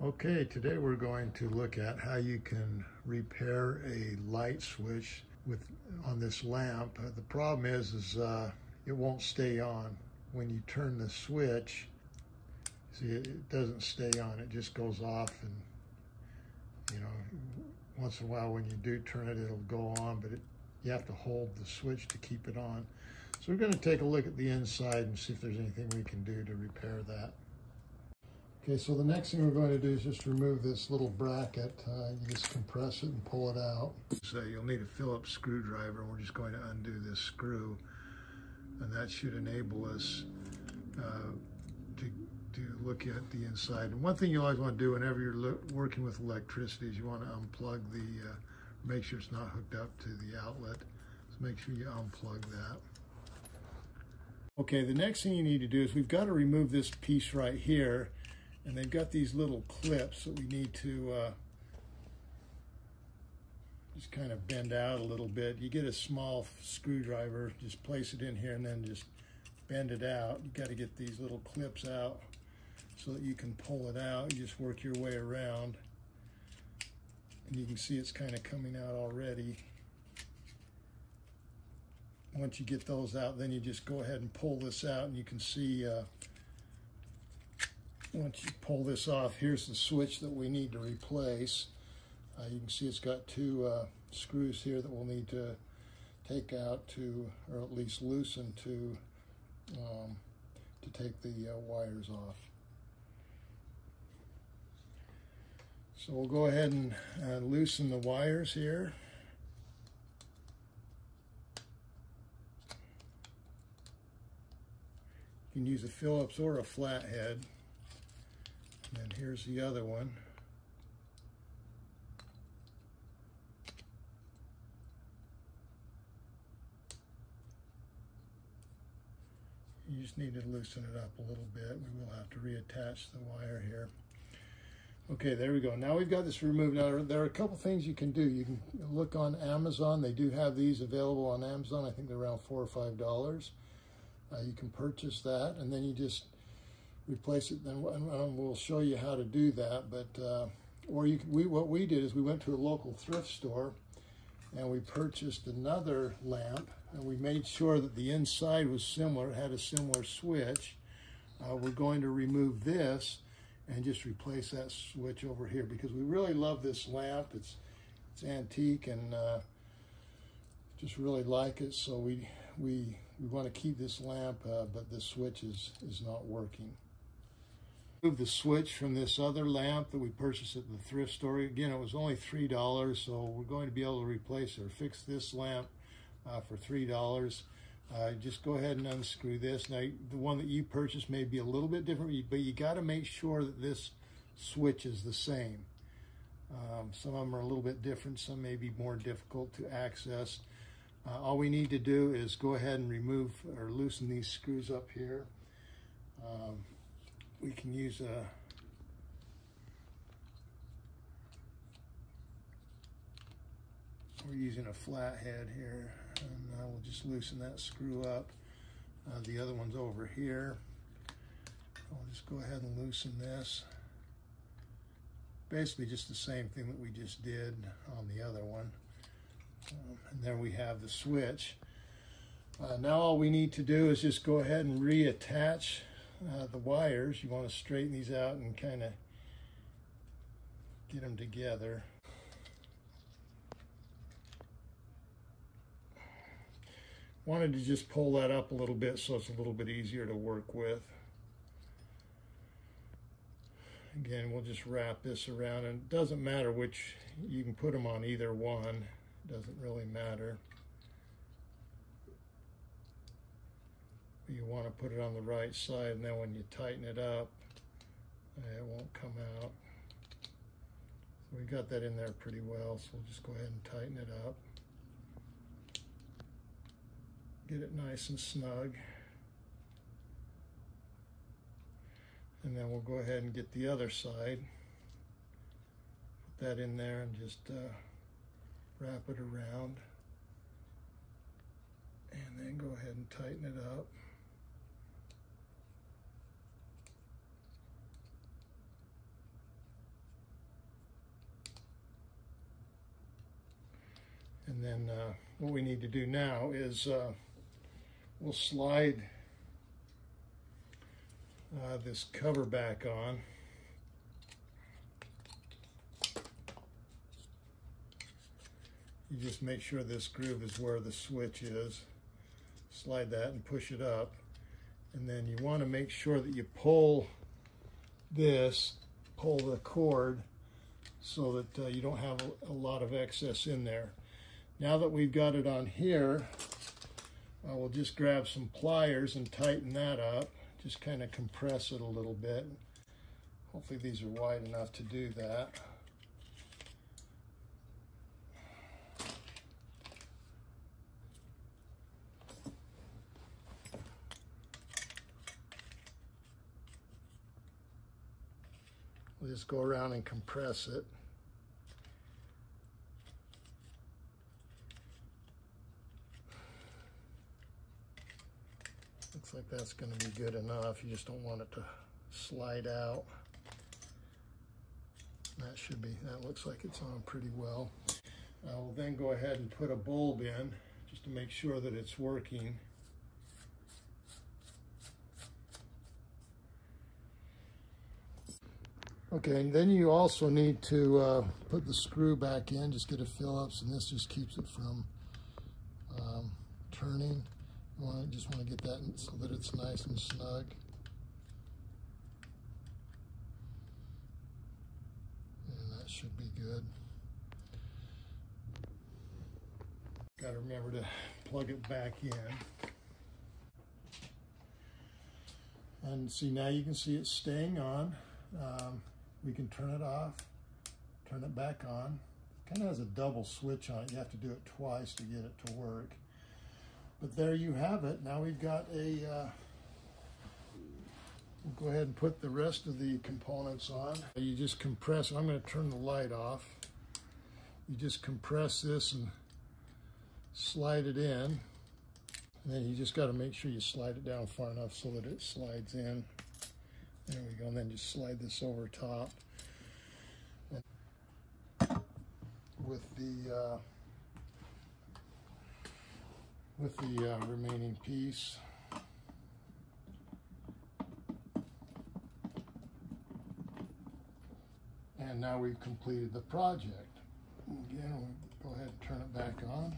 Okay, today we're going to look at how you can repair a light switch on this lamp. The problem is it won't stay on. When you turn the switch, see, it doesn't stay on, it just goes off, and you know, once in a while when you do turn it, it'll go on, but you have to hold the switch to keep it on. So we're going to take a look at the inside and see if there's anything we can do to repair that. Okay, so the next thing we're going to do is just remove this little bracket. You just compress it and pull it out. So you'll need a Phillips screwdriver, and we're just going to undo this screw, and that should enable us to look at the inside. And one thing you always want to do whenever you're working with electricity is you want to unplug the, make sure it's not hooked up to the outlet. So make sure you unplug that. Okay, the next thing you need to do is we've got to remove this piece right here. And they've got these little clips that we need to just kind of bend out a little bit. You get a small screwdriver, just place it in here and then just bend it out. You got to get these little clips out so that you can pull it out. You just work your way around. And you can see it's kind of coming out already. Once you get those out, then you just go ahead and pull this out, and you can see once you pull this off, here's the switch that we need to replace. You can see it's got two screws here that we'll need to take out or at least loosen to take the wires off. So we'll go ahead and loosen the wires here. You can use a Phillips or a flathead. And here's the other one. You just need to loosen it up a little bit. We will have to reattach the wire here. Okay, there we go. Now we've got this removed. Now there are a couple things you can do. You can look on Amazon. They do have these available on Amazon. I think they're around $4 or $5. You can purchase that, and then you just replace it, then we'll show you how to do that. But what we did is we went to a local thrift store and we purchased another lamp, and we made sure that the inside was similar, had a similar switch. We're going to remove this and just replace that switch over here because we really love this lamp. It's antique, and just really like it. So we want to keep this lamp, but this switch is not working. Remove the switch from this other lamp that we purchased at the thrift store. Again, it was only $3, so we're going to be able to replace or fix this lamp for $3. Just go ahead and unscrew this. Now, the one that you purchased may be a little bit different, but you got to make sure that this switch is the same. Some of them are a little bit different. Some may be more difficult to access. All we need to do is go ahead and remove or loosen these screws up here. We can use we're using a flathead here, and we'll just loosen that screw up. The other one's over here. I'll just go ahead and loosen this. Basically just the same thing that we just did on the other one. And there we have the switch. Now all we need to do is just go ahead and reattach the wires. You want to straighten these out and kind of get them together. Wanted to just pull that up a little bit so it's a little bit easier to work with. Again, we'll just wrap this around, and it doesn't matter which, you can put them on either one. It doesn't really matter. You want to put it on the right side, and then when you tighten it up, it won't come out. So we got that in there pretty well, so we'll just go ahead and tighten it up. Get it nice and snug. And then we'll go ahead and get the other side. Put that in there and just wrap it around. And then go ahead and tighten it up. And then what we need to do now is we'll slide this cover back on. You just make sure this groove is where the switch is. Slide that and push it up. And then you want to make sure that you pull the cord so that you don't have a lot of excess in there. Now that we've got it on here, I will just grab some pliers and tighten that up. Just kind of compress it a little bit. Hopefully these are wide enough to do that. We'll just go around and compress it. Looks like that's going to be good enough. You just don't want it to slide out. That should be, that looks like it's on pretty well. I will then go ahead and put a bulb in just to make sure that it's working. Okay, and then you also need to put the screw back in, just get a Phillips, and this just keeps it from turning. You just want to get that so that it's nice and snug. And that should be good. Got to remember to plug it back in. And see, now you can see it's staying on. We can turn it off, turn it back on. It kind of has a double switch on it. You have to do it twice to get it to work. But there you have it. Now we've got a, we'll go ahead and put the rest of the components on. You just compress, I'm going to turn the light off. You just compress this and slide it in. And then you just got to make sure you slide it down far enough so that it slides in. There we go, and then just slide this over top with the remaining piece. And now we've completed the project. Again, we'll go ahead and turn it back on.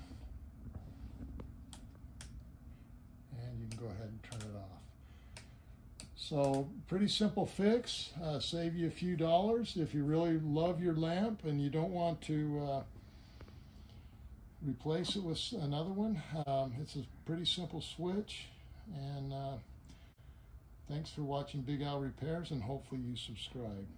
And you can go ahead and turn it off. So pretty simple fix, save you a few dollars. If you really love your lamp and you don't want to replace it with another one, it's a pretty simple switch. And thanks for watching Big Al Repairs, and hopefully you subscribe.